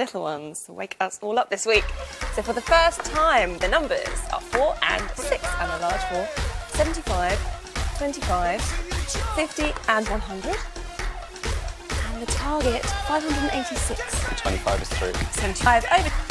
little ones to wake us all up this week. So for the first time, the numbers are 4 and 6 and a large 4, 75, 25, 50 and 100. And the target, 586. 25 is through. 75 over.